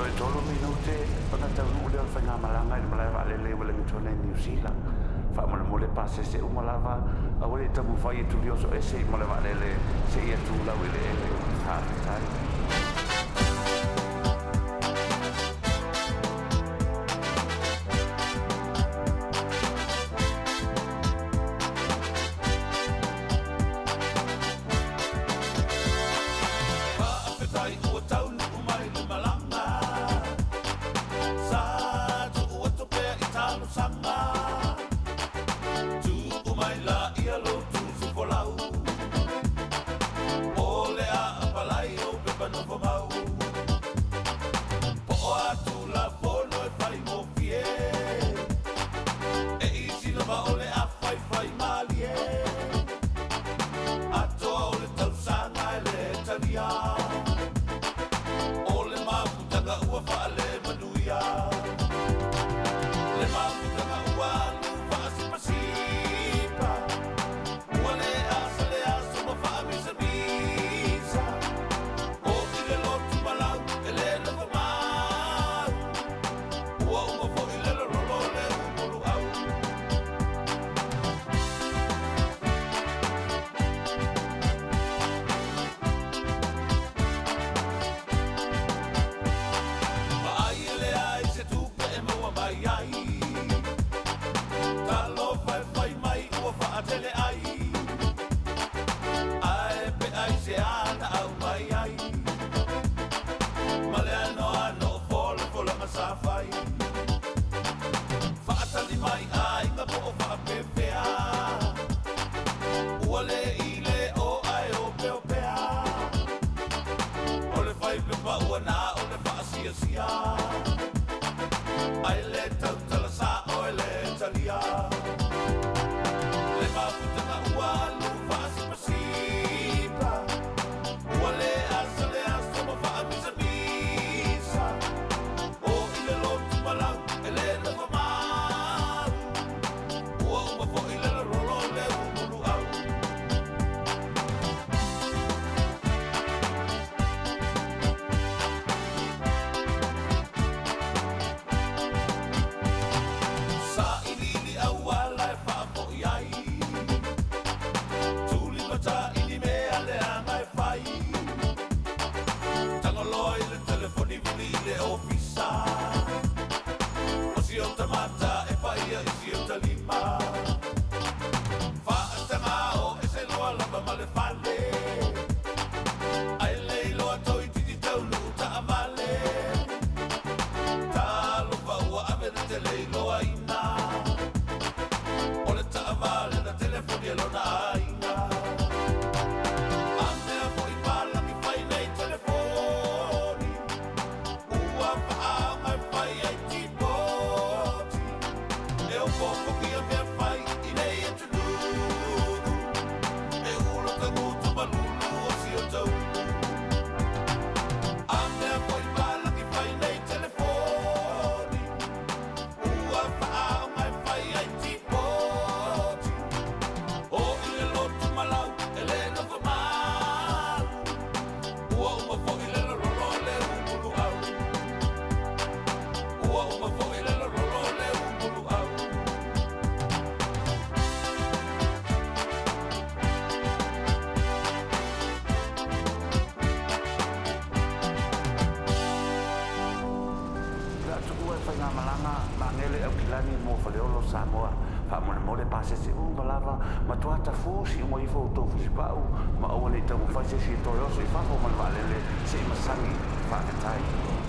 Toi tolo minute ona taulea fanga malanga I malava lele wala mitone New Zealand fa mole mole passe se umalava awele tabu fa yetu dioso ese malava lele se yetu la wele ha tai Toyo, so if I go on Valele, same as Sangi, Father Time.